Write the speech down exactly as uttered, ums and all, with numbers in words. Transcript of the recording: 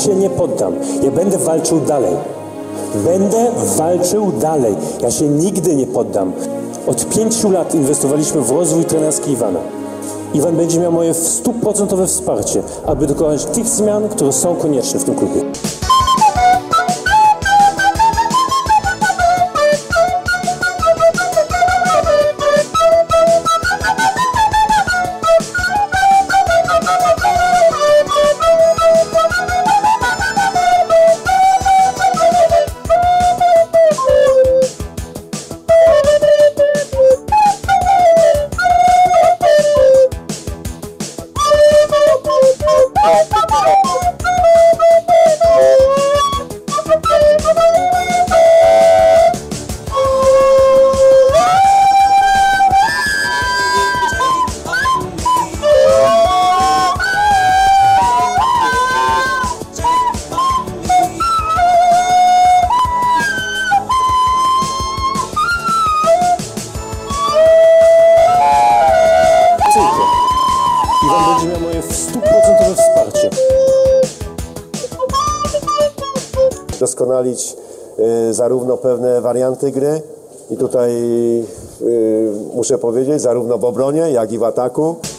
się nie poddam. Ja będę walczył dalej. Będę walczył dalej. Ja się nigdy nie poddam. Od pięciu lat inwestowaliśmy w rozwój trenerski Iwana. Iwan będzie miał moje stuprocentowe wsparcie, aby dokonać tych zmian, które są konieczne w tym klubie. Będzie miał moje stuprocentowe wsparcie. Doskonalić y, zarówno pewne warianty gry i tutaj y, muszę powiedzieć, zarówno w obronie, jak i w ataku.